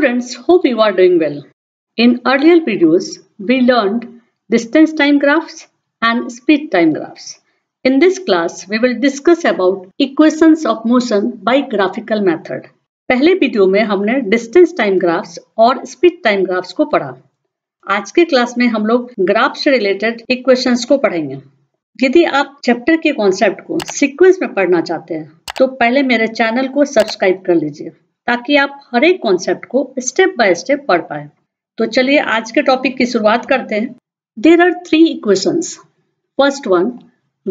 Students, hope you are doing well. In earlier videos, we learned distance time graphs and speed time graphs. In this class, we will discuss about equations of motion by graphical method. पहले video में हमने distance time graphs और speed time graphs को पढ़ा. आज के class में हम लोग ग्राफ से रिलेटेड इक्वेशंस को पढ़ेंगे. यदि आप चैप्टर के कॉन्सेप्ट को सीक्वेंस में पढ़ना चाहते हैं तो पहले मेरे चैनल को सब्सक्राइब कर लीजिए ताकि आप हर एक कॉन्सेप्ट को स्टेप बाय स्टेप पढ़ पाए. तो चलिए आज के टॉपिक की शुरुआत करते हैं. There are three equations. First one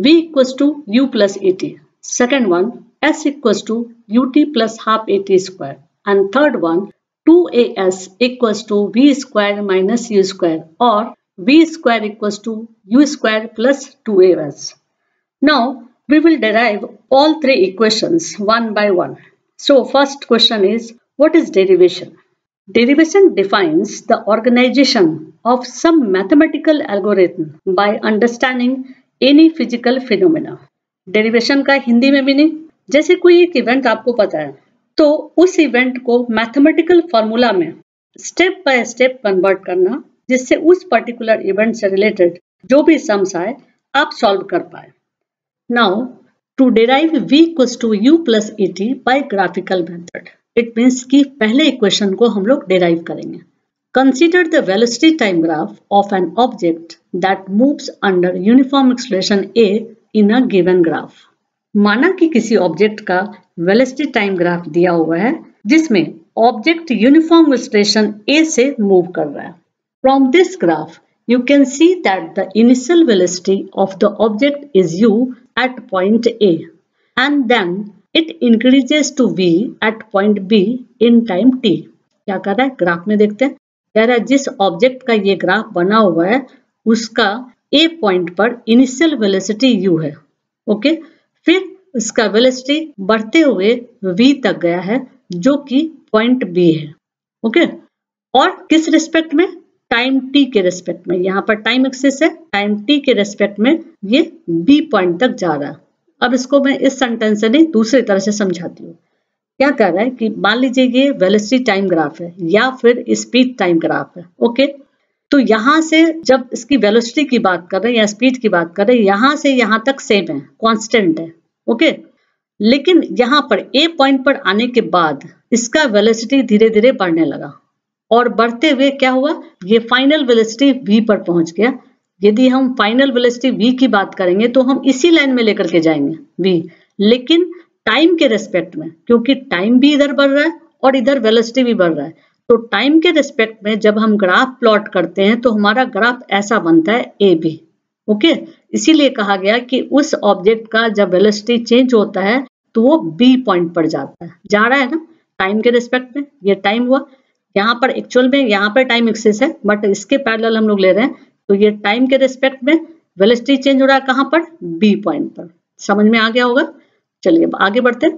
v equals to u plus at, second one s equals to ut plus half at square and third one 2as equals to v square minus u square or v square equals to u square plus 2as. Now we will derive all three equations one by one. So first question is, what is derivation? Derivation defines the organization of some mathematical algorithm by understanding any physical phenomena. Derivation का हिंदी में meaning, जैसे कोई एक event आपको पता है तो उस इवेंट को मैथमेटिकल फॉर्मूला में स्टेप बाय स्टेप कन्वर्ट करना, जिससे उस पर्टिकुलर इवेंट से रिलेटेड जो भी सम्स आए आप सॉल्व कर पाए. Now to derive v equals to u plus at by graphical method, it means कि पहले इक्वेशन को हम लोग derive करेंगे. Consider the velocity time graph of an object that moves under uniform acceleration a in a given graph. माना कि किसी object का velocity time graph दिया हुआ है जिसमें ऑब्जेक्ट यूनिफॉर्म एक्सेलरेशन a से मूव कर रहा है. From this graph you can see that the initial velocity of the object is u at point A and then it increases to v at point B in time t. क्या कर रहा है graph में देखते हैं. कह रहा है जिस ऑब्जेक्ट का ये ग्राफ बना हुआ है उसका A पॉइंट पर इनिशियल वेलोसिटी u है. ओके, फिर उसका वेलोसिटी बढ़ते हुए v तक गया है जो कि पॉइंट B है. ओके, और किस रिस्पेक्ट में? टाइम t के रेस्पेक्ट में. यहाँ पर टाइम एक्सिस है, टाइम t के रेस्पेक्ट में ये b पॉइंट तक जा रहा है. अब इसको मैं इस सेंटेंस से नहीं दूसरी तरह से समझाती हूँ. क्या कह रहा है कि मान लीजिए ये वेलोसिटी टाइम ग्राफ है या फिर स्पीड टाइम ग्राफ है. ओके, तो यहाँ से जब इसकी वेलोसिटी की बात कर रहे हैं या स्पीड की बात कर रहे हैं, यहाँ से यहाँ तक सेम है, कॉन्स्टेंट है. ओके, लेकिन यहाँ पर ए पॉइंट पर आने के बाद इसका वेलोसिटी धीरे धीरे बढ़ने लगा और बढ़ते हुए क्या हुआ, ये फाइनल वेलोसिटी v पर पहुंच गया. यदि हम फाइनल वेलोसिटी v की बात करेंगे तो हम इसी लाइन में लेकर के जाएंगे v, लेकिन टाइम के रेस्पेक्ट में, क्योंकि टाइम भी इधर बढ़ रहा है और इधर वेलोसिटी भी बढ़ रहा है. तो टाइम के रेस्पेक्ट में जब हम ग्राफ प्लॉट करते हैं तो हमारा ग्राफ ऐसा बनता है ए बी. ओके, इसीलिए कहा गया कि उस ऑब्जेक्ट का जब वेलोसिटी चेंज होता है तो वो बी पॉइंट पर जाता है, जा रहा है ना टाइम के रेस्पेक्ट में. ये टाइम हुआ, यहाँ पर एक्चुअल में यहाँ पर टाइम एक्सिस है बट इसके पैरेलल हम लोग ले रहे हैं तो ये टाइम के रेस्पेक्ट में वेलोसिटी चेंज हो रहा है. कहाँ पर? बी पॉइंट पर. समझ में आ गया होगा. चलिए अब आगे बढ़ते हैं.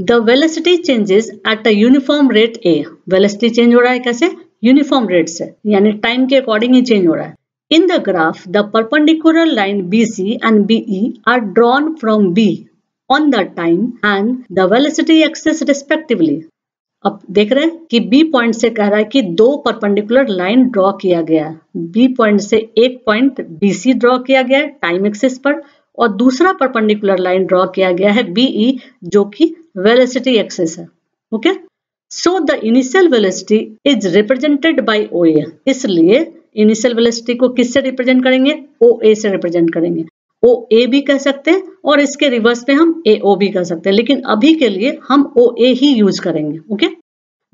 The velocity changes at a uniform rate a. Velocity change हो रहा है कैसे? यूनिफॉर्म रेट से, यानी टाइम के अकॉर्डिंग ही चेंज हो रहा है. In the graph the perpendicular line B C and B E are drawn from B on the time and the velocity axis respectively. अब देख रहे हैं कि बी पॉइंट से कह रहा है कि दो परपेंडिकुलर लाइन ड्रॉ किया गया है. बी पॉइंट से एक पॉइंट बीसी ड्रॉ किया गया है टाइम एक्सिस पर और दूसरा परपेंडिकुलर लाइन ड्रॉ किया गया है बीई जो कि वेलोसिटी एक्सिस है. Okay, so the initial velocity is represented by OA. इसलिए इनिशियल वेलोसिटी को किससे रिप्रेजेंट करेंगे? ओए से रिप्रेजेंट करेंगे. ओ ए भी कह सकते हैं और इसके रिवर्स में हम ए ओ भी कह सकते हैं, लेकिन अभी के लिए हम ओ ए ही यूज करेंगे. Okay,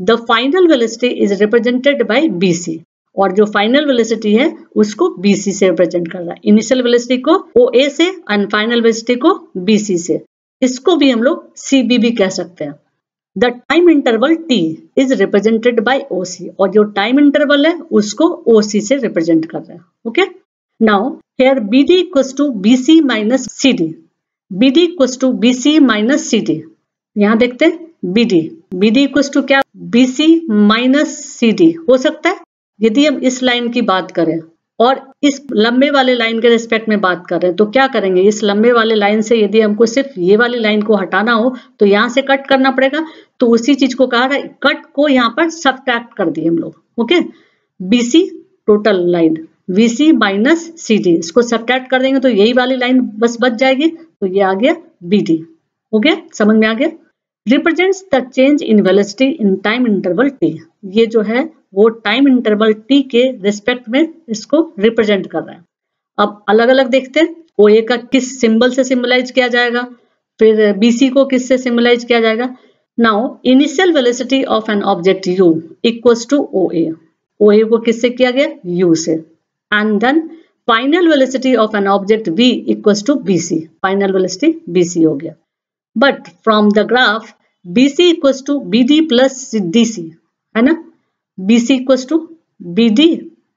the final velocity is represented by B C, और जो फाइनल वेलोसिटी है उसको बी सी से रिप्रेजेंट कर रहा है. इनिशियल वेलोसिटी को ओ ए से एंड फाइनल वेलोसिटी को बी सी से. इसको भी हम लोग सी बी भी कह सकते हैं. The time interval t is represented by O C, और जो टाइम इंटरवल है उसको ओ सी से रिप्रेजेंट कर रहा है. Okay, Now here BD equals to BC minus CD. BD equals to BC minus CD. यहाँ देखते हैं BD equals to क्या? BC minus CD हो सकता है यदि हम इस लाइन की बात करें और इस लंबे वाले लाइन के रिस्पेक्ट में बात कर रहे हैं तो क्या करेंगे, इस लंबे वाले लाइन से यदि हमको सिर्फ ये वाली लाइन को हटाना हो तो यहाँ से कट करना पड़ेगा। तो उसी चीज को कहा है कट को यहाँ पर सबट्रैक्ट कर दिए हम लोग। Okay, BC total line BC minus C D, इसको सबट्रैक्ट कर देंगे तो यही वाली लाइन बस बच जाएगी। तो ये आ गया बी डी। ओके, समझ में आ गया। Represents the change in velocity in time interval t, ये जो है वो टाइम इंटरवल टी के रिस्पेक्ट में इसको रिप्रेजेंट कर रहा है। अब अलग अलग देखते हैं, ओ ए का किस सिंबल से सिंबलाइज किया जाएगा, फिर बी सी को किस से सिंबलाइज किया जाएगा। Now initial velocity of an object u equals to O A, O A को किससे किया गया, यू से। And then final velocity of an object v equals to B C, final velocity B C हो गया। But from the graph B C equals to B D plus D C, है ना, B C equals to B D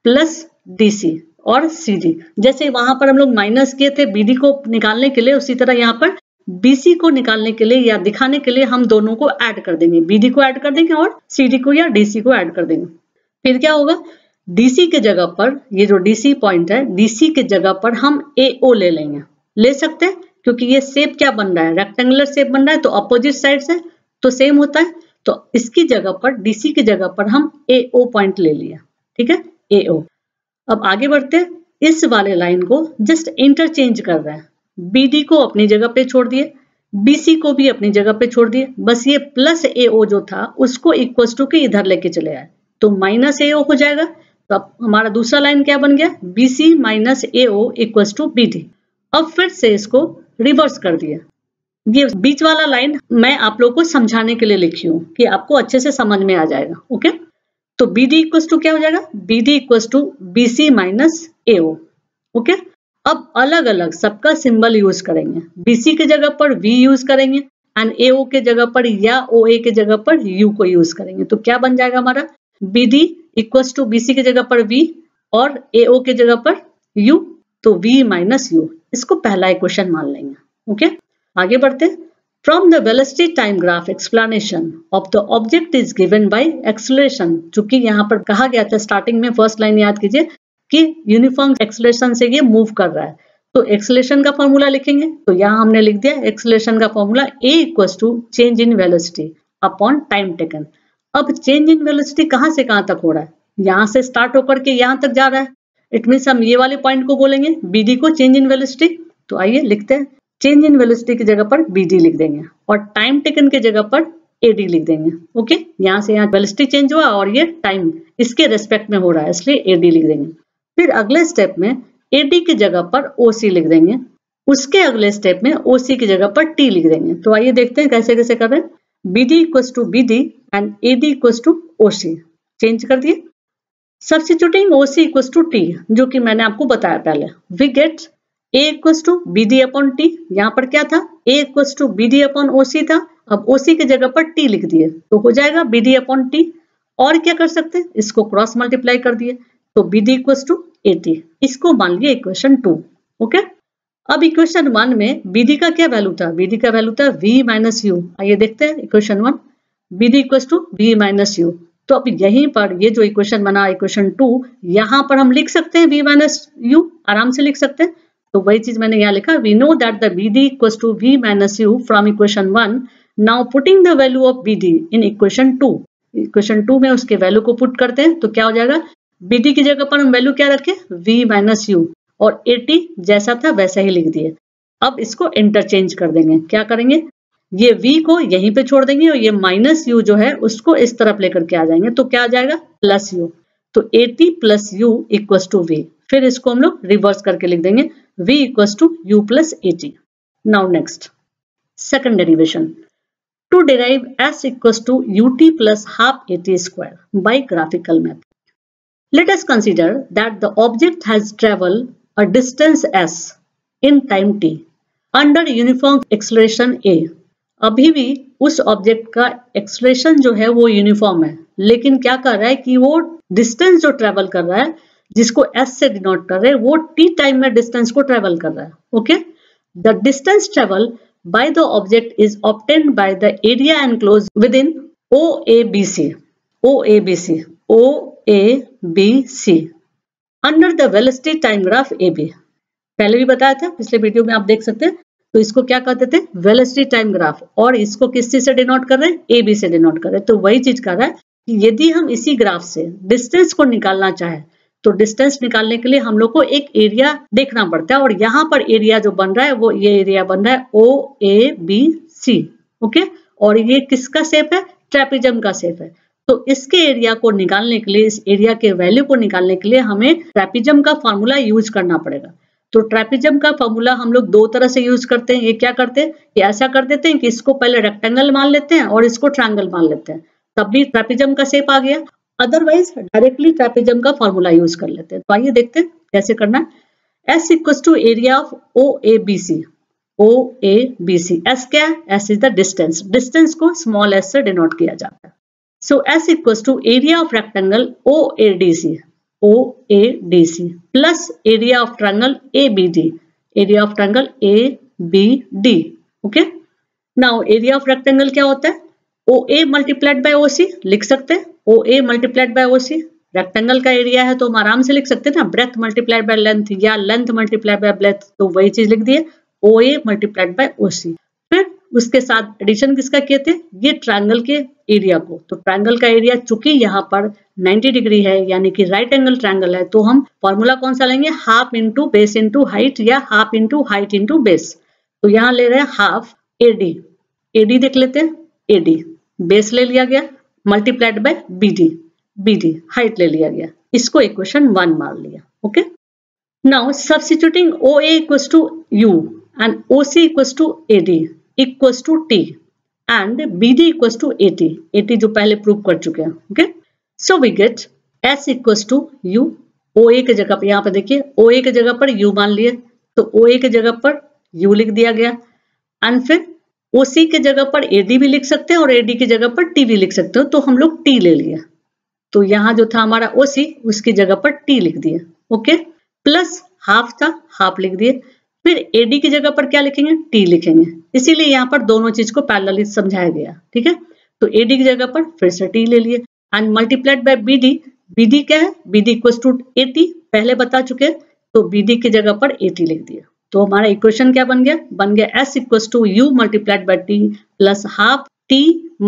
plus D C और C D. जैसे वहां पर हम लोग माइनस किए थे बी डी को निकालने के लिए, उसी तरह यहाँ पर बी सी को निकालने के लिए या दिखाने के लिए हम दोनों को ऐड कर देंगे, बी डी को ऐड कर देंगे और सी डी को या डी सी को ऐड कर देंगे। फिर क्या होगा, डीसी के जगह पर, ये जो डीसी पॉइंट है डीसी के जगह पर हम एओ ले लेंगे, ले सकते हैं क्योंकि ये शेप क्या बन रहा है, रेक्टेंगुलर शेप बन रहा है तो अपोजिट साइड से तो सेम होता है। तो इसकी जगह पर डीसी की जगह पर हम एओ पॉइंट ले लिया, ठीक है, एओ। अब आगे बढ़ते हैं, इस वाले लाइन को जस्ट इंटरचेंज कर रहे हैं, बीडी को अपनी जगह पे छोड़ दिए, बीसी को भी अपनी जगह पे छोड़ दिए, बस ये प्लस एओ जो था उसको इक्वल्स टू के इधर लेके चले आए तो माइनस एओ हो जाएगा। तो अब हमारा दूसरा लाइन क्या बन गया, BC minus AO equals to BD. अब फिर से इसको रिवर्स कर दिया। ये बीच वाला लाइन मैं आप लोगों को समझाने के लिए लिखी हूँ कि आपको अच्छे से समझ में आ जाएगा। ओके, तो बी डी इक्वल्स टू क्या हो जाएगा, B D equals to B C minus A O. Okay, अब अलग अलग सबका सिंबल यूज करेंगे, बी सी के जगह पर वी यूज करेंगे एंड ए ओ के जगह पर या ओ ए के जगह पर यू को यूज करेंगे। तो क्या बन जाएगा हमारा, B D equals to B C के जगह पर वी और ए ओ के जगह पर यू, तो वी माइनस यू। इसको पहला इक्वेशन मान लेंगे। ओके, आगे बढ़ते। From the velocity time graph explanation of the object is given by acceleration. चूंकि यहाँ पर कहा गया था स्टार्टिंग में, फर्स्ट लाइन याद कीजिए कि यूनिफॉर्म एक्सेलरेशन से ये मूव कर रहा है, तो एक्सेलरेशन का फॉर्मूला लिखेंगे। तो यहाँ हमने लिख दिया एक्सेलरेशन का formula a equals to change in velocity upon time taken. अब चेंज इन वेलोसिटी कहाँ से कहाँ तक हो रहा है, यहाँ से स्टार्ट होकर के यहाँ तक जा रहा है। इट मीन्स हम ये वाले पॉइंट को बोलेंगे बी डी को चेंज इन वेलोसिटी। तो आइए लिखते हैं, चेंज इन वेलोसिटी की जगह पर बी डी लिख देंगे और टाइम टेकन के जगह पर ए डी लिख देंगे। ओके, यहाँ से यहाँ वेलोसिटी चेंज हुआ और ये टाइम इसके रेस्पेक्ट में हो रहा है, इसलिए ए डी लिख देंगे। फिर अगले स्टेप में ए डी की जगह पर ओ सी लिख देंगे, उसके अगले स्टेप में ओ सी की जगह पर टी लिख देंगे। तो आइए देखते हैं कैसे कैसे कर रहे हैं। B D equals to B D and A D equals to O C, change कर दिए। Substituting O C equals to t, जो कि मैंने आपको बताया पहले, we get A equals to B D upon t. यहाँ पर क्या था, A equals to B D upon O C था, अब ओ सी की जगह पर टी लिख दिए तो हो जाएगा बी डी अपॉन टी। और क्या कर सकते हैं, इसको क्रॉस मल्टीप्लाई कर दिए तो B D equals to a t. इसको मान लिया इक्वेशन 2। ओके, अब इक्वेशन 1 में बी डी का क्या वैल्यू था, बी डी का वैल्यू था वी माइनस यू। आइए देखते हैं equation 1, B D equals to v minus u. तो अब यहीं पर ये जो इक्वेशन बना इक्वेशन 2, यहाँ पर हम लिख सकते हैं वी माइनस यू, आराम से लिख सकते हैं। तो वही चीज मैंने यहाँ लिखा, we know that the B D equals to v minus u from equation 1। Now putting the value of B D in equation 2, equation 2 में उसके वैल्यू को पुट करते हैं तो क्या हो जाएगा, बी डी की जगह पर हम वैल्यू क्या रखें, वी माइनस यू, और ए टी जैसा था वैसा ही लिख दिए। अब इसको इंटरचेंज कर देंगे, क्या करेंगे, ये वी को यहीं पे छोड़ देंगे और ये माइनस यू जो है उसको इस तरफ लेकर के आ जाएंगे तो क्या आ जाएगा, प्लस यू। तो a t plus u equals to v. फिर इसको हम लोग रिवर्स करके लिख देंगे v equals to u plus at. Now next, second derivation. To derive s equals to ut plus half at square by graphical method. Let us consider that the object has traveled a distance s in time t under uniform acceleration a. अभी भी उस object का acceleration जो है वो uniform है, लेकिन क्या कर रहा है कि वो डिस्टेंस जो ट्रेवल कर रहा है जिसको s से डिनोट कर रहे हैं वो t टाइम में डिस्टेंस को ट्रेवल कर रहा है। Okay, the distance travel by the object is obtained by the area enclose within O A B C, O A B C, O A B C. Under the velocity time graph A B. पहले भी बताया था, पिछले video में आप देख सकते हैं। तो इसको क्या कहते थे? Velocity time graph. और इसको किस चीज से डिनोट कर रहे हैं? ए बी से डिनोट कर रहे हैं। तो वही चीज कह रहा है कि यदि हम इसी ग्राफ से डिस्टेंस को निकालना चाहे तो डिस्टेंस निकालने के लिए हम लोग को एक एरिया देखना पड़ता है। और यहाँ पर एरिया जो बन रहा है वो ये एरिया बन रहा है ओ ए बी सी। ओके, और ये किसका शेप है? ट्रेपेजियम का शेप है। तो इसके एरिया को निकालने के लिए, इस एरिया के वैल्यू को निकालने के लिए हमें ट्रेपेजियम का फॉर्मूला यूज करना पड़ेगा। तो ट्रेपेजियम का फॉर्मूला हम लोग दो तरह से यूज करते हैं। ये क्या करते हैं? ये ऐसा कर देते हैं कि इसको पहले रेक्टेंगल मान लेते हैं और इसको ट्रायंगल मान लेते हैं, तब भी ट्रेपेजियम का शेप आ गया। अदरवाइज डायरेक्टली ट्रेपेजियम का फॉर्मूला यूज कर लेते हैं। तो आइए देखते हैं कैसे करना। S equals to area of O A B C. O A B C, s क्या है? S is the distance. Distance को स्मॉल एस से डिनोट किया जाता है। So s equals to area of rectangle O A D C, O A D C plus area of triangle A B D, area of triangle A B D. Okay, now area of rectangle क्या होता है? ओ A multiplied by O सी लिख सकते हैं। O A multiplied by O C, rectangle का area है तो हम आराम से लिख सकते हैं ना, ब्रेथ मल्टीप्लाइड बाय लेंथ या लेंथ मल्टीप्लाइड बाय ब्रेथ। तो वही चीज लिख दिए, ओ ए मल्टीप्लाइड बाय ओ सी। फिर उसके साथ एडिशन किसका किए थे? ये ट्रायंगल के एरिया को। तो ट्रायंगल का एरिया चूंकि यहाँ पर 90 डिग्री है, यानी कि राइट एंगल ट्रायंगल है, तो हम फॉर्मूला कौन सा लेंगे? Half into base into height, या half into height into base. तो यहाँ ले रहे हैं हाफ एडी, एडी देख लेते हैं। एडी बेस ले लिया गया, multiplied by BD, BD height ले लिया गया। इसको इक्वेशन 1 मान लिया। Okay, now substituting O A equals to u and O C equals to A D equals to t and B D equals to a t. A t जो पहले prove कर चुके हैं। Okay, so we get s equals to u. O A के जगह पर, यहाँ पर देखिए, ओ ए के जगह पर यू मान लिए, तो ओ ए के जगह पर यू लिख दिया गया। एंड फिर ओसी के जगह पर एडी भी लिख सकते हैं और एडी की जगह पर टी भी लिख सकते हो। तो हम लोग टी ले लिया। तो यहाँ जो था हमारा ओसी, उसकी जगह पर टी लिख दिए। ओके, प्लस हाफ था, हाफ लिख दिए। फिर एडी की जगह पर क्या लिखेंगे? टी लिखेंगे। इसीलिए यहाँ पर दोनों चीज को पैरेलली समझाया गया। ठीक है, तो एडी की जगह पर फिर से टी ले लिए and multiplied by B D. B D क्या है? B D equals to a t, पहले बता चुके। तो बी डी की जगह पर ए टी लिख दिया। तो हमारा इक्वेशन क्या बन गया? बन गया s equals to u multiplied by t plus half t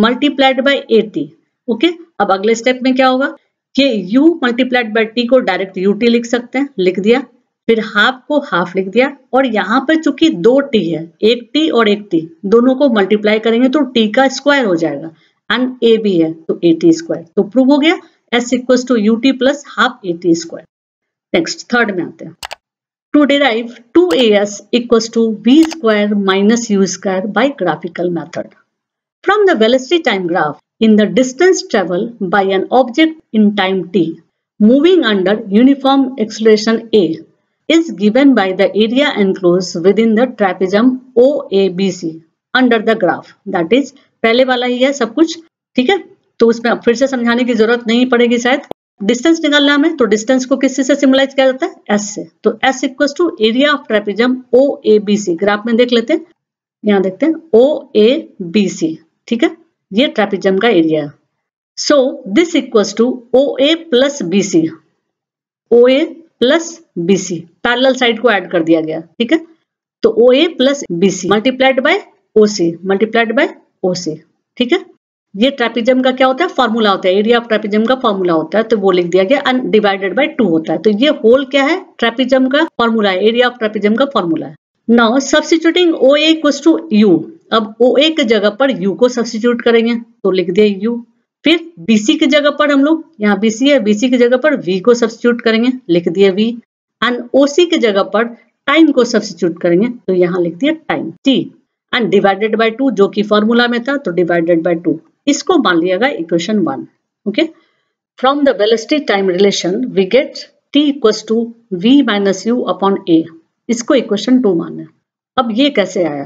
multiplied by a t. Okay, अब अगले स्टेप में क्या होगा कि u मल्टीप्लाइड बाई टी को डायरेक्ट यू टी लिख सकते हैं, लिख दिया। फिर हाफ को हाफ लिख दिया। और यहाँ पर चूंकि दो t है, एक t और एक t, दोनों को मल्टीप्लाई करेंगे तो t का स्क्वायर हो जाएगा एंड a भी है तो ए टी स्क्वायर। तो प्रूव हो गया s equals to u t plus half a t square. Next third में आते हैं। To derive 2as equals to v square minus u square by graphical method from the velocity time graph in the distance traveled by an object in time t moving under uniform acceleration a is given by the area enclosed within the trapezium OABC under the graph that is पहले वाला ही है सब कुछ। ठीक है, तो उसमें अब फिर से समझाने की जरूरत नहीं पड़ेगी शायद। डिस्टेंस निकालना है तो डिस्टेंस को किस से सिमुलाइज किया जाता है? एस से। तो s equals to area of trapezium O A B C. Graph में देख लेते हैं, यहाँ देखते हैं ओ ए बी सी। ठीक है, ये ट्रेपेजियम का area. So this equals to O A plus B C, O A plus B C, parallel side को ऐड कर दिया गया। ठीक है, तो O A plus B C multiplied by O C multiplied by O C. ठीक है, ये ट्रेपेजियम का क्या होता है? फॉर्मूला होता है, एरिया ऑफ ट्रेपेजियम का फॉर्मूला होता है। तो वो लिख दिया गया एंड डिवाइडेड बाय 2 होता है। तो ये होल क्या है? ट्रेपेजियम का फॉर्मूला है, एरिया ऑफ ट्रेपेजियम का फॉर्मूला है। Now substituting O A equals to u. अब ओ ए के जगह पर यू को सब्स्टिट्यूट करेंगे तो लिख दिए यू। फिर बी सी की जगह पर हम लोग, यहाँ बी सी है, बी सी की जगह पर वी को सब्स्टिट्यूट करेंगे, लिख दिए वी। एंड ओ सी की जगह पर टाइम को सब्स्टिट्यूट करेंगे तो यहाँ लिख दिया time t and divided by 2 जो कि फॉर्मूला में था। तो डिवाइडेड बाय 2 इसको मान लिया equation 1। Okay, from the velocity time relation we get t equals to v minus u upon a. इसको इक्वेशन 2 माना। अब ये कैसे आया?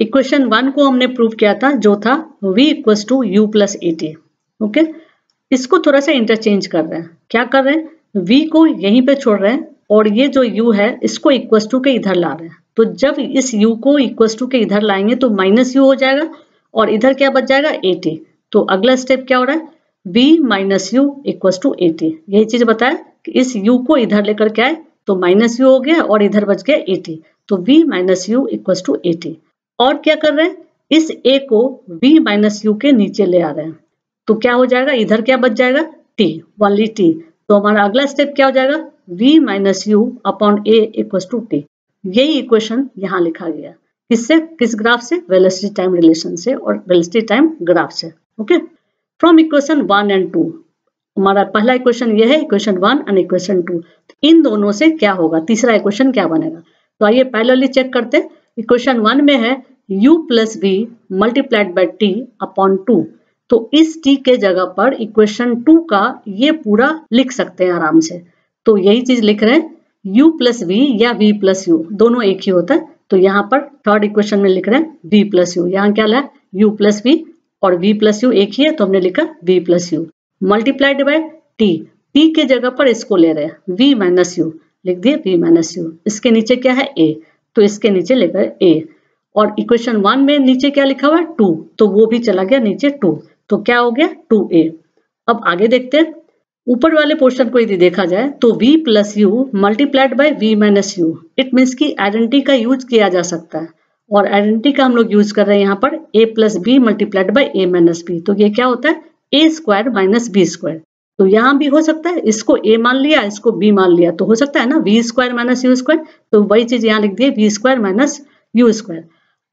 इक्वेशन 1 को हमने प्रूव किया था जो था v equals to u plus a t. Okay, इसको थोड़ा सा इंटरचेंज कर रहे हैं। क्या कर रहे हैं? वी को यहीं पे छोड़ रहे हैं और ये जो यू है इसको इक्वल्स टू के इधर ला रहे हैं। तो जब इस u को इक्वल्स टू के इधर लाएंगे तो माइनस यू हो जाएगा और इधर क्या बच जाएगा? A t. तो अगला स्टेप क्या हो रहा है? v minus u equals to a t. यही चीज बताया इस u को इधर लेकर के आए तो माइनस यू हो गया और इधर बच गया 80, तो v minus u equals to 80। और क्या कर रहे हैं, इस a को v माइनस यू के नीचे ले आ रहे हैं, तो क्या हो जाएगा, इधर क्या बच जाएगा t, ओनली t। तो हमारा अगला स्टेप क्या हो जाएगा, v minus u upon a equals to t। यही इक्वेशन यहाँ लिखा गया, किससे, किस ग्राफ से, वेलोसिटी टाइम रिलेशन से और वेलोसिटी टाइम ग्राफ से। ओके, फ्रॉम इक्वेशन 1 एंड 2, हमारा पहला इक्वेशन ये है, इक्वेशन 1 एंड इक्वेशन 2, इन दोनों से क्या होगा, तीसरा इक्वेशन क्या बनेगा। तो आइए पैरेलली चेक करते हैं। इक्वेशन 1 में है u plus v multiplied by t upon 2, तो इस t के जगह पर इक्वेशन 2 का ये पूरा लिख सकते हैं आराम से। तो यही चीज लिख रहे हैं, u प्लस वी या v प्लस यू, दोनों एक ही होता है। तो यहाँ पर थर्ड इक्वेशन में लिख रहे हैं v प्लस यू, यहाँ क्या है, u प्लस वी और v प्लस यू एक ही है, तो हमने लिखा v plus u multiplied by t, t के जगह पर इसको ले रहे हैं v माइनस यू, लिख दिए v माइनस यू। इसके नीचे क्या है a, तो इसके नीचे ले गए a, और इक्वेशन 1 में नीचे क्या लिखा हुआ है 2, तो वो भी चला गया नीचे 2, तो क्या हो गया 2a। अब आगे देखते हैं, ऊपर वाले पोर्शन को यदि देखा जाए तो v plus u multiplied by v minus u, it means की आइडेंटिटी का यूज किया जा सकता है, और आइडेंटिटी का हम लोग यूज कर रहे हैं यहाँ पर a plus b multiplied by a minus b. तो ये क्या होता है, a square minus b square. तो यहाँ भी हो सकता है, इसको a मान लिया, इसको b मान लिया, तो हो सकता है ना v square minus u square, तो वही चीज यहाँ लिख दिए v square minus u square.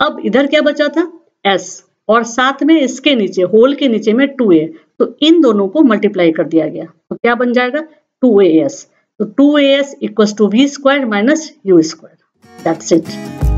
अब इधर क्या बचा था s, और साथ में इसके नीचे होल के नीचे में 2a, तो इन दोनों को मल्टीप्लाई कर दिया गया, तो क्या बन जाएगा 2as। तो 2as equals to v square minus u square, that's it.